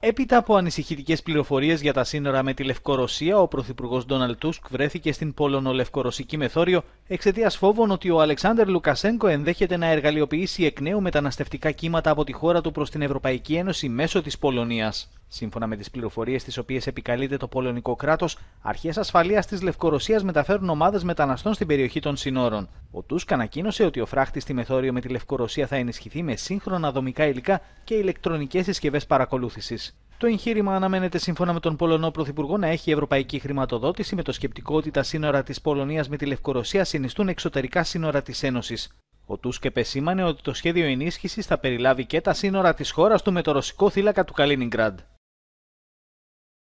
Έπειτα από ανησυχητικές πληροφορίες για τα σύνορα με τη Λευκορωσία, ο πρωθυπουργός Ντόναλντ Τουσκ βρέθηκε στην πολωνο-λευκορωσική μεθόριο εξαιτίας φόβων ότι ο Αλεξάνδερ Λουκασένκο ενδέχεται να εργαλειοποιήσει εκ νέου μεταναστευτικά κύματα από τη χώρα του προς την Ευρωπαϊκή Ένωση μέσω της Πολωνίας. Σύμφωνα με τις πληροφορίες τις οποίες επικαλείται το πολωνικό κράτος, αρχές ασφαλείας της Λευκορωσίας μεταφέρουν ομάδες μεταναστών στην περιοχή των συνόρων. Ο Τουσκ ανακοίνωσε ότι ο φράχτης στη μεθόριο με τη Λευκορωσία θα ενισχυθεί με σύγχρονα δομικά υλικά και ηλεκτρονικές συσκευές παρακολούθησης. Το εγχείρημα αναμένεται, σύμφωνα με τον Πολωνό Πρωθυπουργό, να έχει ευρωπαϊκή χρηματοδότηση, με το σκεπτικό ότι τα σύνορα της Πολωνίας με τη Λευκορωσία συνιστούν εξωτερικά σύνορα της Ένωσης. Ο Τουσκ επεσήμανε ότι το σχέδιο ενίσχυσης θα περιλάβει και τα σύνορα της χώρας του με το ρωσικό θύλακα του Καλίνιγκραντ.